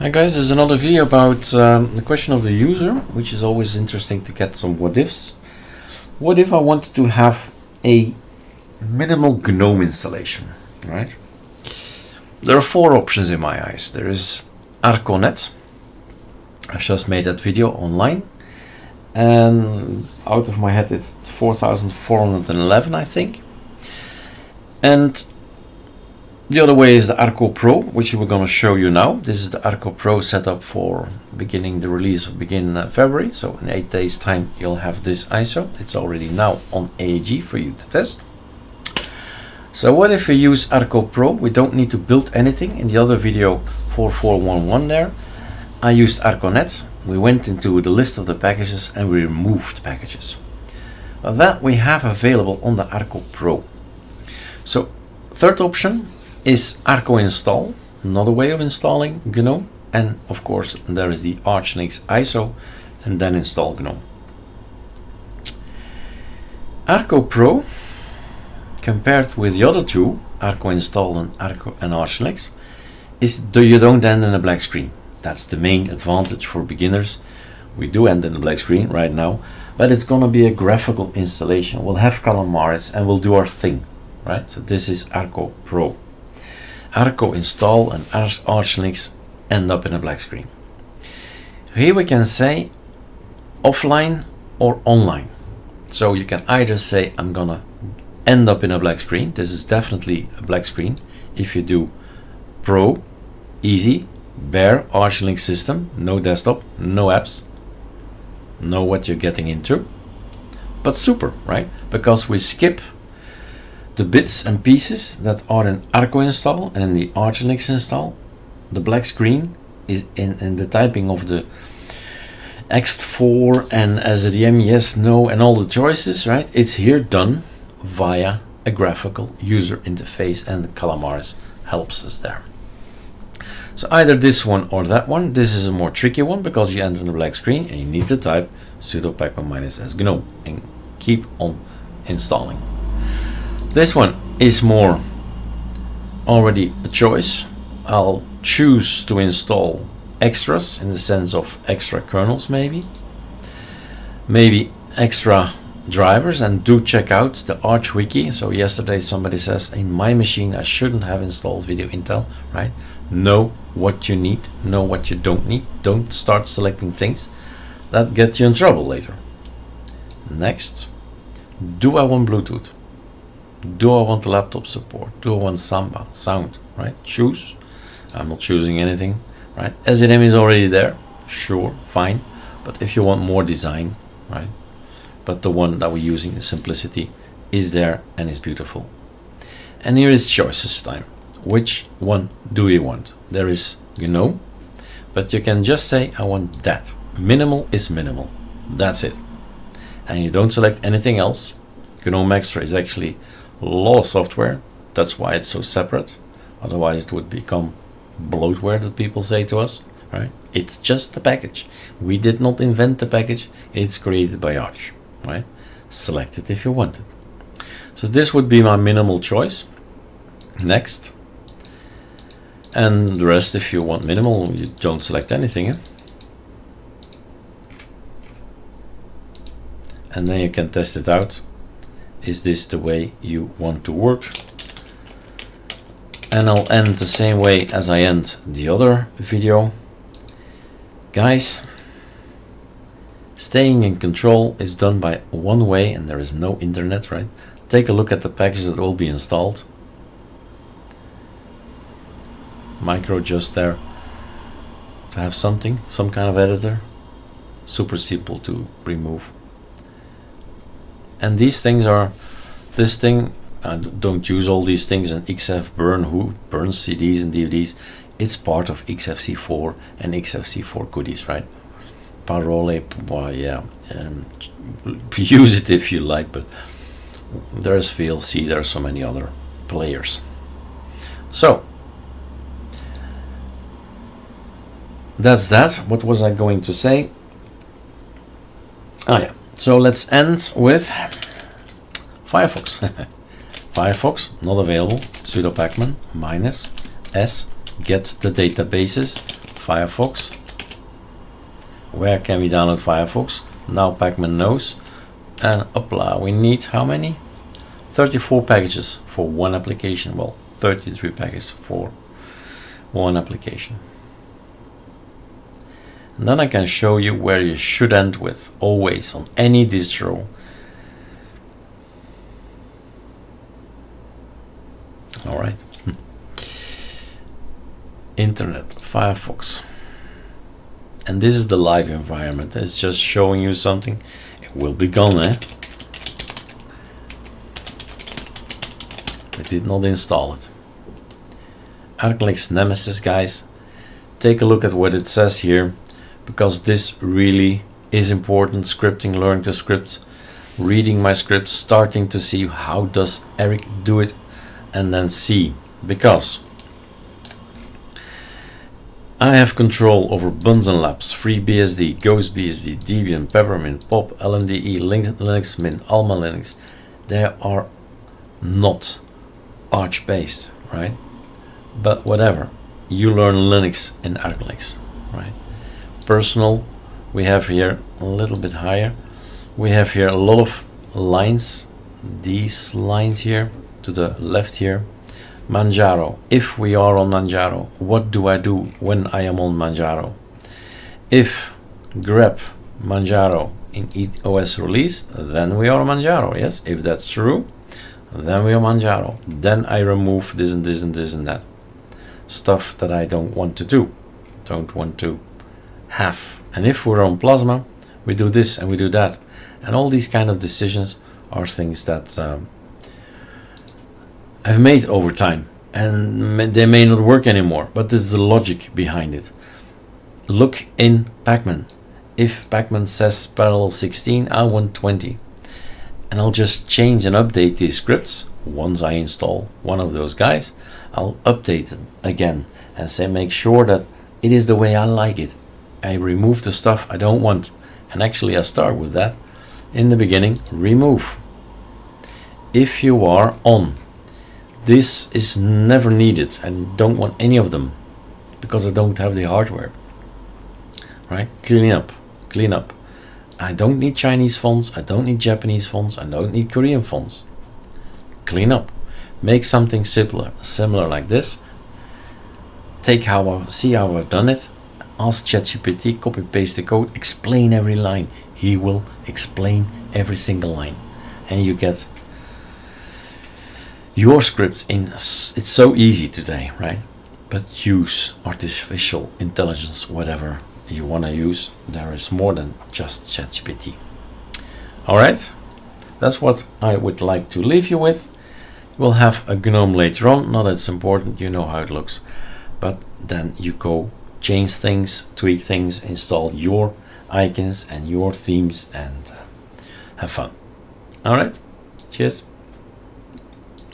Hi guys, there's another video about the question of the user, which is always interesting to get some what ifs. What if I wanted to have a minimal GNOME installation, right? There are four options in my eyes. There is Arconet. I've just made that video online, and out of my head it's 4,411, I think. And the other way is the Arco Pro, which we're going to show you now. This is the Arco Pro setup for beginning the release of February. So in 8 days time, you'll have this ISO. It's already now on AEG for you to test. So what if we use Arco Pro? We don't need to build anything. In the other video 4411 there, I used Arconet. We went into the list of the packages and we removed packages. Well, that we have available on the Arco Pro. So third option is Arco install, another way of installing GNOME, and of course there is the ArchLinux ISO and then install GNOME. Arco Pro, compared with the other two, Arco install and ArchLinux, is you don't end in a black screen. That's the main advantage for beginners. We do end in a black screen right now, but it's going to be a graphical installation. We'll have Calamares and we'll do our thing, right? So this is Arco Pro. Arco install and ArchLinux end up in a black screen. Here we can say offline or online. So you can either say I'm gonna end up in a black screen. This is definitely a black screen. If you do Pro, easy, bare ArchLinux system, no desktop, no apps, know what you're getting into. But super, right? Because we skip the bits and pieces that are in Arco install and in the ArchLinux install. The black screen is in the typing of the ext4 and SDM, yes, no, and all the choices, right? It's here done via a graphical user interface, and the Calamares helps us there. So either this one or that one. This is a more tricky one because you enter the black screen and you need to type sudo pacman -s GNOME and keep on installing. This one is more already a choice. I'll choose to install extras in the sense of extra kernels, maybe extra drivers, and do check out the Arch Wiki. So yesterday somebody says in my machine I shouldn't have installed Video Intel, right? Know what you need, know what you don't need. Don't start selecting things that get you in trouble later. Next, do I want Bluetooth? Do I want laptop support? Do I want Samba sound, right? Choose. I'm not choosing anything, right? SDM is already there, sure, fine. But if you want more design, right? But the one that we're using, the simplicity, is there and is beautiful. And here is choices time. Which one do you want? There is GNOME, but you can just say I want that. Minimal is minimal. That's it. And you don't select anything else. GNOME Extra is actually law software, that's why it's so separate, otherwise it would become bloatware that people say to us, right? It's just the package. We did not invent the package, it's created by Arch, right? Select it if you want it. So this would be my minimal choice. Next, and the rest, if you want minimal, you don't select anything, eh? And then you can test it out. Is this the way you want to work? And I'll end the same way as I end the other video. Guys, staying in control is done by one way, and there is no internet, right? Take a look at the package that will be installed. Micro just there to have something, some kind of editor. Super simple to remove. And these things are, this thing, I don't use all these things, and XFBurn, who burns CDs and DVDs, it's part of XFC4 and XFC4 goodies, right? Parole, well, yeah, use it if you like, but there's VLC, there are so many other players. So, that's that. What was I going to say? Oh yeah. So let's end with Firefox. Firefox, not available, sudo pacman -s, get the databases, Firefox. Where can we download Firefox? Now pacman knows. And apply. We need how many? 34 packages for one application. Well, 33 packages for one application. And then I can show you where you should end with, always, on any distro. All right. Internet, Firefox. And this is the live environment. It's just showing you something. It will be gone, eh? I did not install it. ArcoLinux Nemesis, guys. Take a look at what it says here, because this really is important. Scripting, learning to script, reading my scripts, starting to see how does Eric do it, and then see, because I have control over Bunsen Labs, FreeBSD, GhostBSD, Debian, Peppermint, Pop, LMDE, Linux Mint, Alma Linux. They are not Arch based, right? But whatever, you learn Linux in ArcoLinux, right? Personal, we have here a little bit higher. We have here a lot of lines, these lines here to the left here. Manjaro, if we are on Manjaro, what do I do when I am on Manjaro? If grep Manjaro in EOS release, then we are on Manjaro. Yes, if that's true, then we are Manjaro. Then I remove this and this and this and that stuff that I don't want to do, don't want to have. And if we're on plasma, we do this and we do that, and all these kind of decisions are things that I've made over time, and they may not work anymore, but this is the logic behind it. Look in pacman. If pacman says parallel 16, I want 20, and I'll just change and update these scripts. Once I install one of those guys, I'll update it again and say make sure that it is the way I like it. I remove the stuff I don't want, and actually I start with that in the beginning. Remove. If you are on, this is never needed and don't want any of them because I don't have the hardware, right? Clean up, clean up. I don't need Chinese fonts, I don't need Japanese fonts, I don't need Korean fonts. Clean up. Make something similar like this. Take how I see how I've done it. Ask ChatGPT, copy paste the code, explain every line. He will explain every single line, and you get your script in. It's so easy today, right? But use artificial intelligence, whatever you want to use. There is more than just ChatGPT. All right, that's what I would like to leave you with. We'll have a GNOME later on. Not that it's important, you know how it looks, but then you go change things, tweak things, install your icons and your themes, and have fun. All right, cheers.